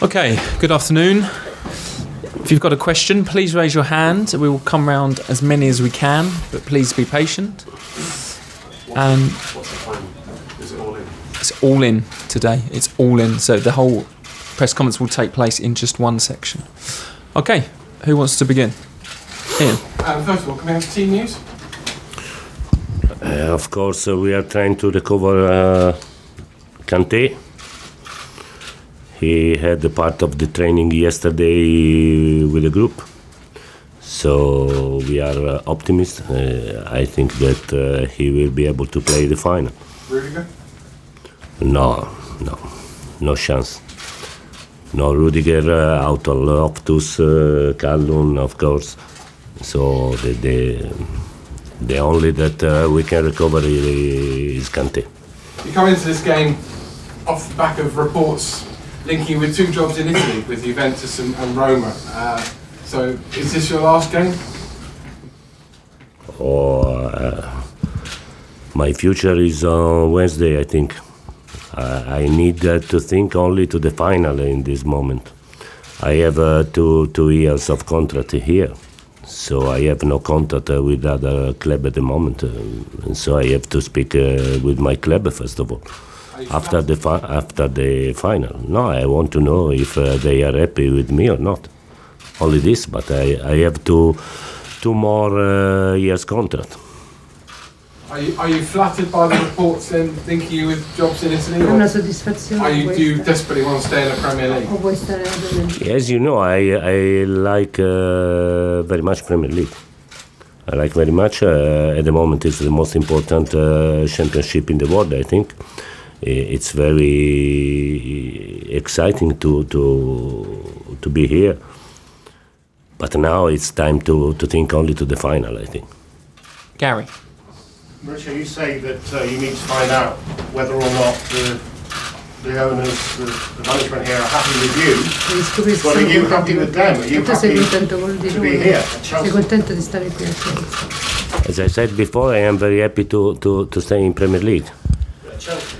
Okay, good afternoon. If you've got a question, please raise your hand. We will come round as many as we can, but please be patient. What's the final? Is it all in? It's all in today. It's all in. So the whole press conference will take place in just one section. Okay, who wants to begin? Ian. First of all, can we have team news? Of course, we are trying to recover Kanté. He had a part of the training yesterday with the group, so we are optimists. I think that he will be able to play the final. Rudiger? No chance. No Rudiger, out of Loftus, Callum, of course. So the only that we can recover is Kanté. You come into this game off the back of reports linking with two jobs in Italy, with Juventus and Roma. So, is this your last game? My future is on Wednesday, I think. I need to think only to the final in this moment. I have two years of contract here, so I have no contract with other club at the moment. And so I have to speak with my club first of all. After the final. No, I want to know if they are happy with me or not. Only this, but I have two more years contract. Are you flattered by the reports then, thinking you with jobs in Italy? Do you desperately want to stay in the Premier League? As you know, I like very much Premier League. I like very much. At the moment, it's the most important championship in the world, I think. It's very exciting to be here, but now it's time to think only to the final, I think. Gary. Mauricio, you say that you need to find out whether or not the owners, the management here are happy with you. But are you happy with them? Are you happy to be here at Chelsea? As I said before, I am very happy to stay in Premier League. Chelsea.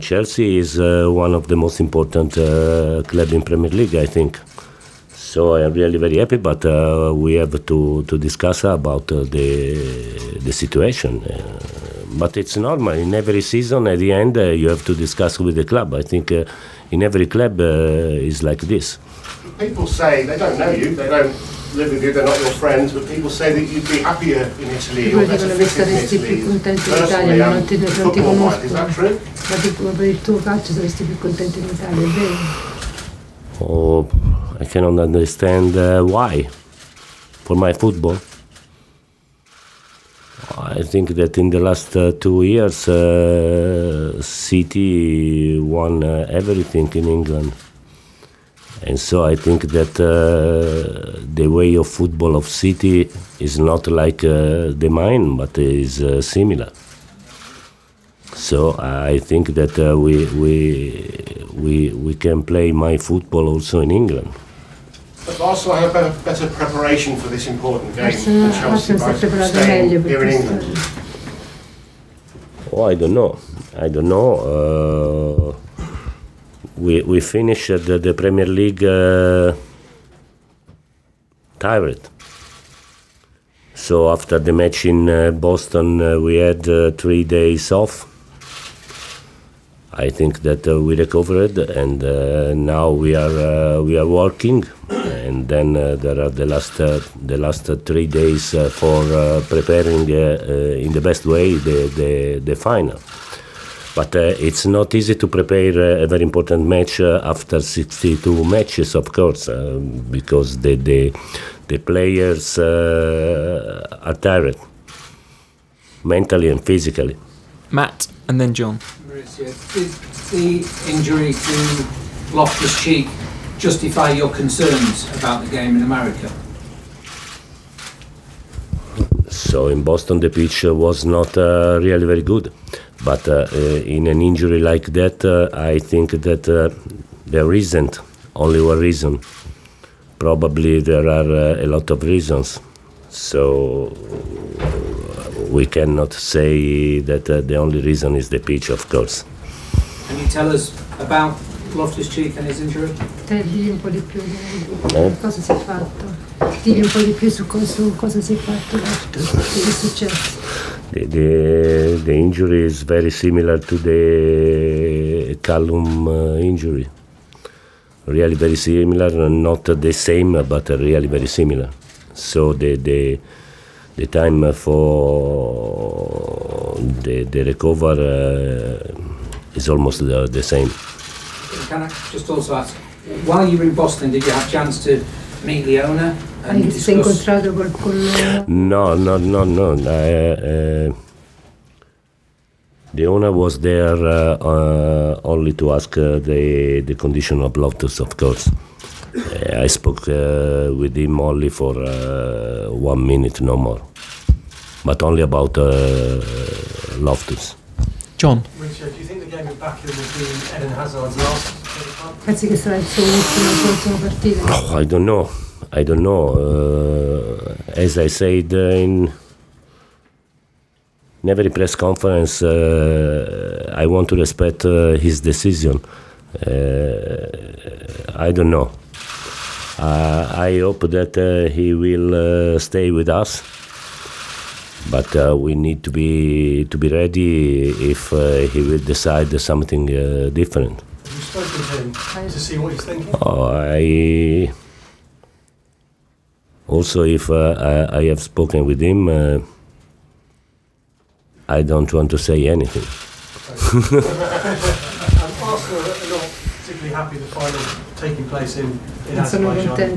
Chelsea is one of the most important club in Premier League, I think. So I am really very happy, but we have to discuss about the situation. But it's normal. In every season, at the end, you have to discuss with the club. I think in every club is like this. People say they don't know you, they don't live with you, they're not your friends, but people say that you'd be happier in Italy or better fitted in Italy. Personally, football-wise, is that true? Oh, I cannot understand why. For my football, I think that in the last 2 years, City won everything in England. And so I think that the way of football of City is not like the mine, but is similar. So I think that we can play my football also in England. But Arsenal have better preparation for this important game than Chelsea by staying here in England. Oh, I don't know. We finished the Premier League tired. So after the match in Boston, we had 3 days off. I think that we recovered, and now we are working. And then there are the last 3 days for preparing in the best way the final. But it's not easy to prepare a very important match after 62 matches, of course, because the players are tired, mentally and physically. Matt, and then John. Mauricio, did the injury to Loftus-Cheek justify your concerns about the game in America? So in Boston the pitch was not really very good, but in an injury like that I think that there isn't only one reason. Probably there are a lot of reasons, so we cannot say that the only reason is the pitch, of course. Can you tell us about Loftus-Cheek and his injury? Digli un po' di più su cosa si è fatto. Digli un po' di più su cosa si è fatto. Che è successo? The injury is very similar to the Callum injury. Really very similar, not the same, but really very similar. So the time for the recover is almost the same. Can I just also ask, while you were in Boston, did you have a chance to meet the owner? And discuss? No. The owner was there only to ask the condition of Loftus, of course. I spoke with him only for 1 minute, no more. But only about Loftus. John. Richard, do you think the game in Baku will be Eden Hazard's last? I don't know. As I said in every press conference, I want to respect his decision. I don't know. I hope that he will stay with us, but we need to be ready if he will decide something different. Have you spoken to him to see what he's thinking? Oh, I also, if I have spoken with him, I don't want to say anything. Arsenal are not particularly happy the final taking place in Azerbaijan.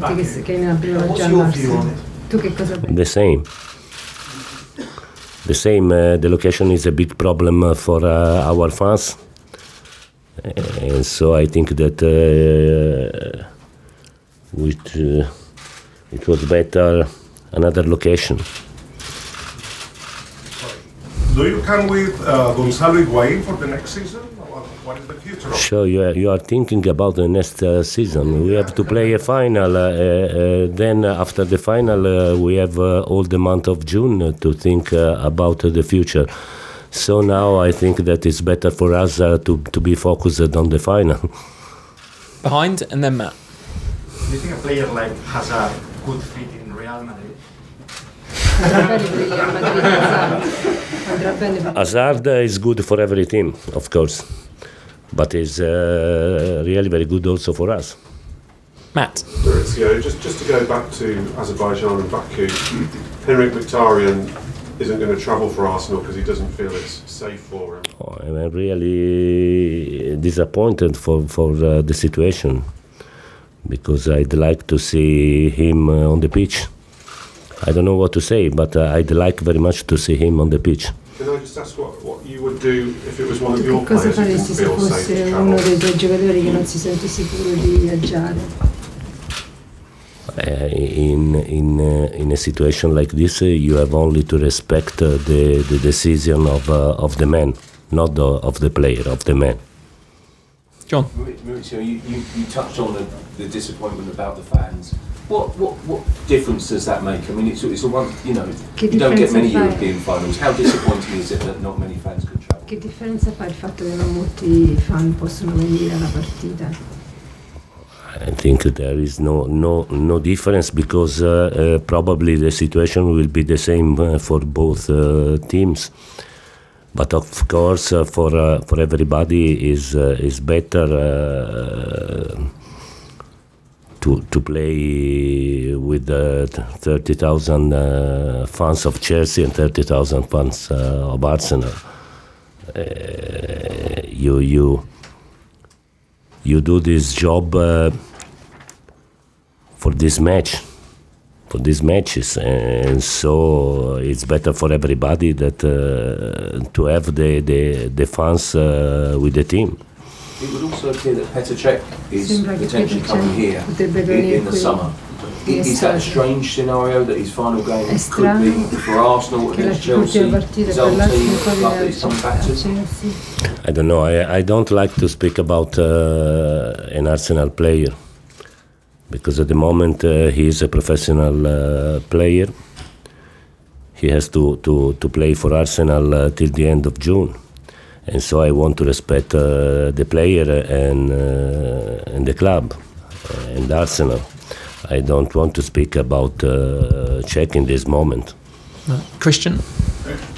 What's your view on it? The same. The location is a big problem for our fans, and so I think that it was better another location. Do you come with Gonzalo Higuain for the next season? What is the future? Sure, you are thinking about the next season. We have to play a final. Then after the final, we have all the month of June to think about the future. So now I think that it's better for us to be focused on the final. Behind and then Matt. Do you think a player like Hazard could fit in Real Madrid? Hazard is good for every team, of course, but is really very good also for us. Matt. Mauricio, just to go back to Azerbaijan and Baku, Henrik Mkhitaryan isn't going to travel for Arsenal because he doesn't feel it's safe for him. Oh, I'm really disappointed for the situation, because I'd like to see him on the pitch. I don't know what to say, but I'd like very much to see him on the pitch. Can I just ask what you would do if it was one of your players who didn't feel safe to travel? In a situation like this, you have only to respect the decision of the man, not of the player, of the man. John. Mauricio, you touched on the disappointment about the fans. What difference does that make? I mean, it's a one. You know, you don't get many European finals. How disappointing is it that not many fans could travel? Che differenza fa il fatto che non molti fan possono venire alla partita? I think there is no difference, because probably the situation will be the same for both teams. But of course, for everybody is better to play with 30,000 fans of Chelsea and 30,000 fans of Arsenal. You do this job for this match, for these matches, and so it's better for everybody that to have the fans with the team. It would also appear that Petr Cech is potentially coming here in the summer. Is that a strange scenario that his final game could be for Arsenal against Chelsea? His old team like these some factors? I don't know. I don't like to speak about an Arsenal player, because at the moment he is a professional player. He has to play for Arsenal till the end of June, and so I want to respect the player and the club and Arsenal. I don't want to speak about Czech in this moment. Christian?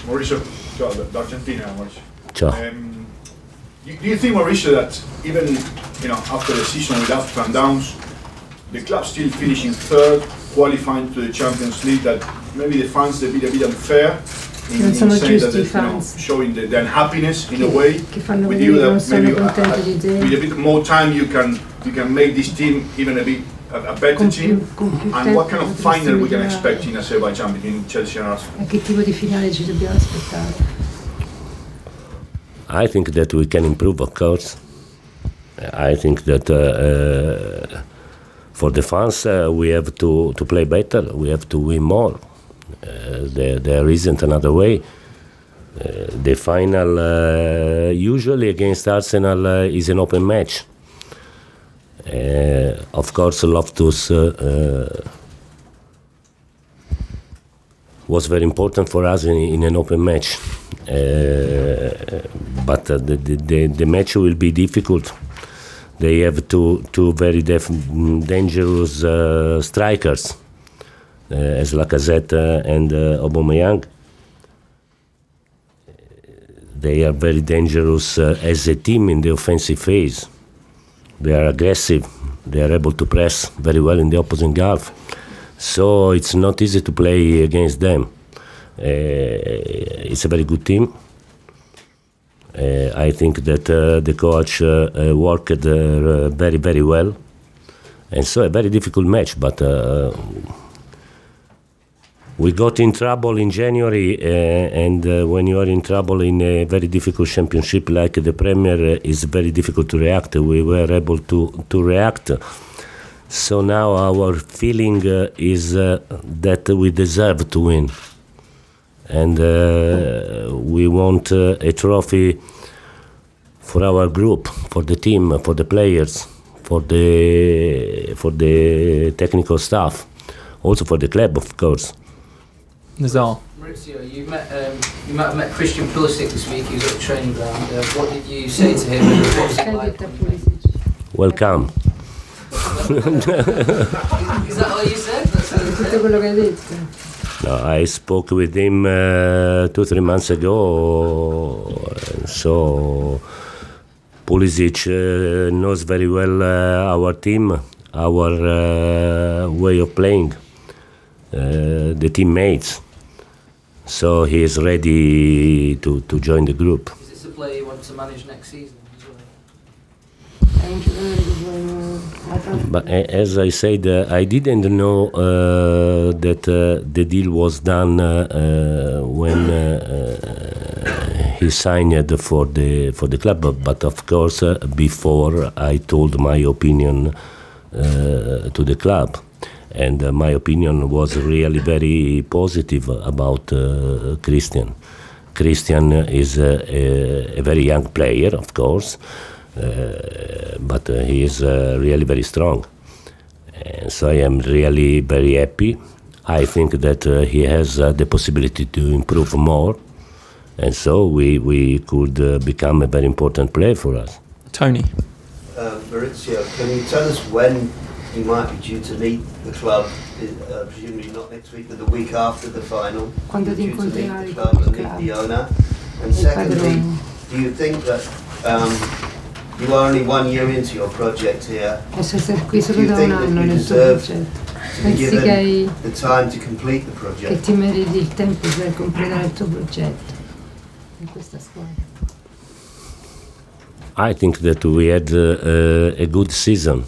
Mauricio, ciao, da Argentina, Mauricio. Ciao. Do you think, Mauricio, that even after the season with ups and downs, the club still finishing third, qualifying to the Champions League, that maybe the fans a bit unfair in the sense that showing the unhappiness in a way with you, that maybe with a bit more time you can make this team even a bit a better team? And what kind of final we can expect in Azerbaijan between Chelsea and Arsenal? Che tipo di finale ci dobbiamo aspettare? I think that we can improve, of course. I think that for the fans we have to play better, we have to win more. There isn't another way. The final usually against Arsenal is an open match. Of course, Loftus was very important for us in an open match. But the match will be difficult. They have two very dangerous strikers, as Lacazette and Aubameyang. They are very dangerous as a team in the offensive phase. They are aggressive. They are able to press very well in the opposite half. So it's not easy to play against them. It's a very good team. I think that the coach worked very, very well. And so a very difficult match, but we got in trouble in January, and when you are in trouble in a very difficult championship like the Premier, it's very difficult to react. We were able to react. So now our feeling is that we deserve to win. And we want a trophy for our group, for the team, for the players, for the technical staff, also for the club, of course. Gonzalo. Mauricio, you might have met Christian Pulisic this week. He was at the training ground. What did you say to him? What was it like? Welcome. Is that all you said? That's all you said? No, I spoke with him 2-3 months ago, so Pulisic knows very well our team, our way of playing, the teammates, so he is ready to join the group. Is this a player you want to manage next season as well? But as I said, I didn't know that the deal was done when he signed for the club. But of course, before I told my opinion to the club, and my opinion was really very positive about Christian. Christian is a very young player, of course. But he is really very strong, and so I am really very happy. I think that he has the possibility to improve more, and so we could become a very important player for us. Tony. Mauricio, can you tell us when you might be due to meet the club? Presumably not next week, but the week after the final. Quando due to meet the club and meet the owner. And secondly, do you think that you are only 1 year into your project here. Do you think that you deserve to be given the time to complete the project? I think that we had a good season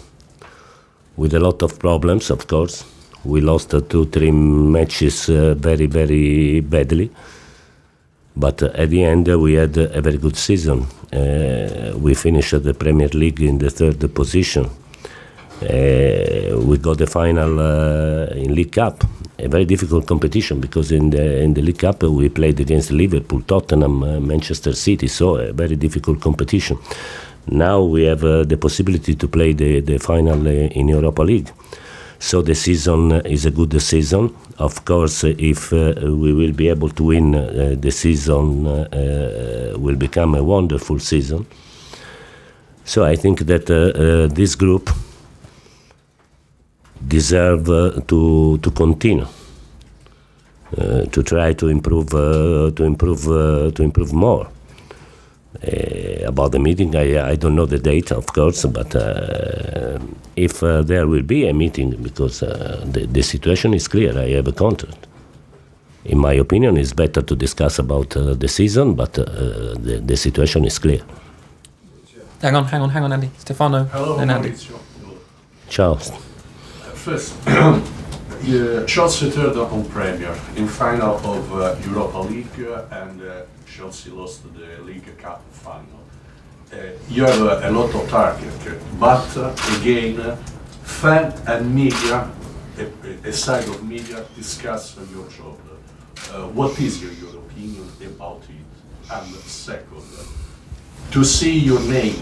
with a lot of problems, of course. We lost 2-3 matches very, very badly. But at the end, we had a very good season. We finished the Premier League in the third position. We got the final in League Cup, a very difficult competition, because in the League Cup we played against Liverpool, Tottenham, Manchester City, so a very difficult competition. Now we have the possibility to play the final in Europa League. So the season is a good season. Of course, if we will be able to win, the season will become a wonderful season. So I think that this group deserve to continue to try to improve more. About the meeting, I don't know the date, of course, but if there will be a meeting, because the situation is clear, I have a contract. In my opinion, it's better to discuss about the season, but the situation is clear. Hang on, Andy. Stefano. Hello, and Andy. Mauricio. Charles. First, Chelsea third on Premier, in final of Europa League, and Chelsea lost the League Cup final. You have a lot of target, but again, fan and media, a side of media, discuss your job. What is your opinion about it? And second, to see your name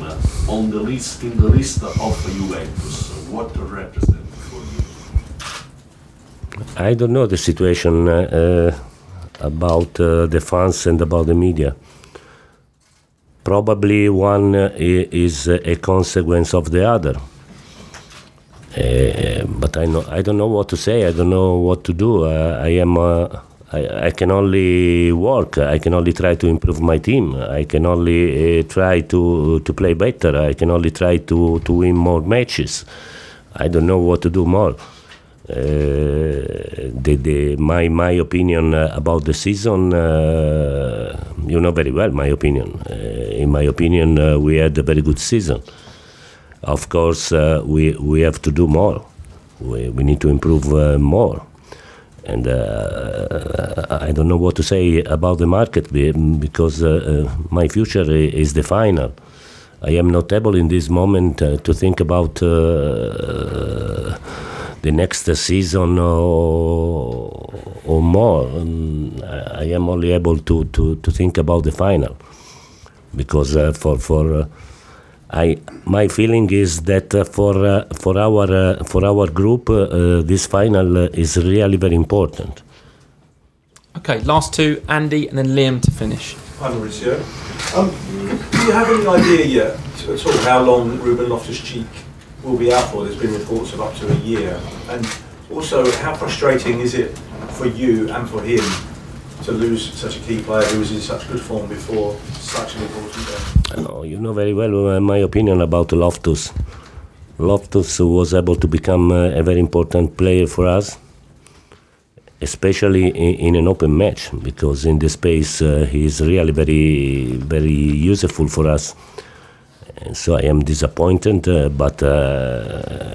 on the list, in the list of Juventus, what represents for you? I don't know the situation about the fans and about the media. Probably one is a consequence of the other. But I don't know what to say. I don't know what to do. I can only work. I can only try to improve my team. I can only try to play better. I can only try to win more matches. I don't know what to do more. My opinion about the season, you know very well my opinion. In my opinion, we had a very good season. Of course, we have to do more. We need to improve more. And I don't know what to say about the market, because my future is the final. I am not able in this moment to think about the next season or more. I am only able to think about the final, because my feeling is that for our group, this final is really very important. Okay, last two, Andy and then Liam to finish. Hi, Mauricio. Do you have any idea yet at all how long Ruben Loftus-Cheek will be out for? There's been reports of up to a year. And also, how frustrating is it for you and for him to lose such a key player who was in such good form before such an important game? Oh, you know very well my opinion about Loftus. Loftus was able to become a very important player for us, especially in an open match, because in this space he is really very, very useful for us. And so I am disappointed, but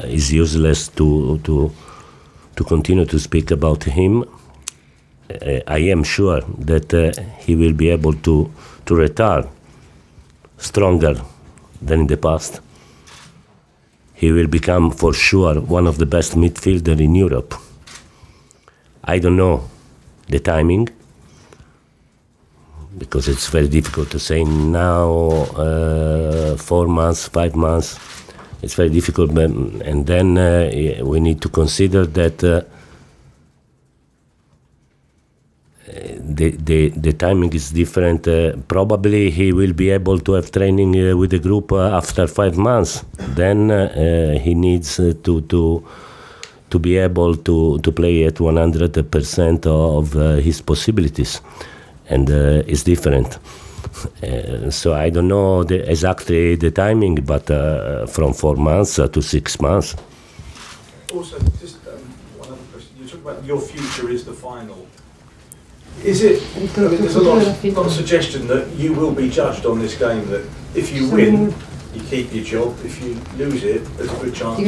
it's useless to continue to speak about him. I am sure that he will be able to retire stronger than in the past. He will become, for sure, one of the best midfielders in Europe. I don't know the timing, because it's very difficult to say now, 4 months, 5 months. It's very difficult, but, and then we need to consider that the timing is different. Probably he will be able to have training with the group after 5 months. Then he needs to be able to play at 100% of his possibilities, and it's different. So I don't know exactly the timing, but from 4 months to 6 months. Also, just one other question. You talk about your future is the final. Is it, there's a lot of suggestion that you will be judged on this game, that if you win, you keep your job, if you lose it, there's a good chance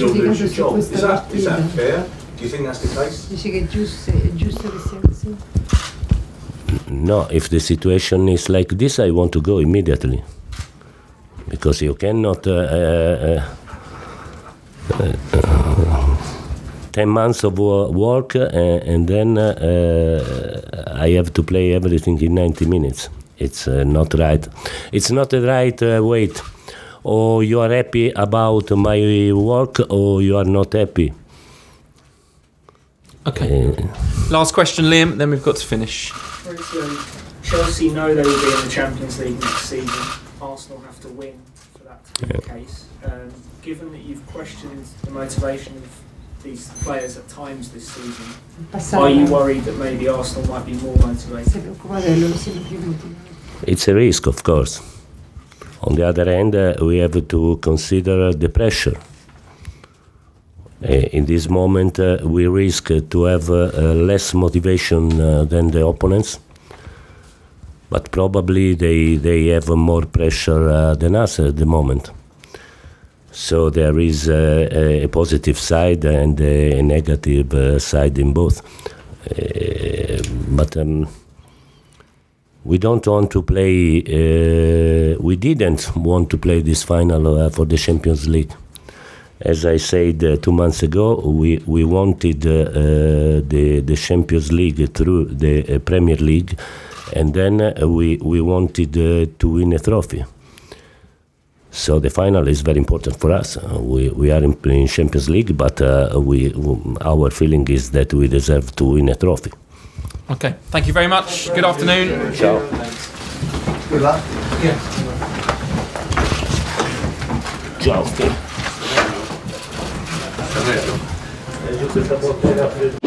you'll lose your job. Is that fair? Do you think that's the case? No, if the situation is like this, I want to go immediately. Because you cannot... 10 months of work, and then I have to play everything in 90 minutes. It's not right. It's not the right weight. Or you are happy about my work, or you are not happy. Okay. Last question, Liam, then we've got to finish. Chelsea know they will be in the Champions League next season. Arsenal have to win for that to be the case. Given that you've questioned the motivation of these players at times this season, are you worried that maybe Arsenal might be more motivated? It's a risk, of course. On the other hand, we have to consider the pressure. In this moment, we risk to have less motivation than the opponents, but probably they have more pressure than us at the moment. So there is a positive side and a negative side in both. But we don't want to play. We didn't want to play this final for the Champions League. As I said 2 months ago, we wanted the Champions League through the Premier League, and then we wanted to win a trophy. So the final is very important for us. We are in Champions League, but our feeling is that we deserve to win a trophy. Okay, thank you very much. Good afternoon. Ciao. Good luck. Yeah. Ciao.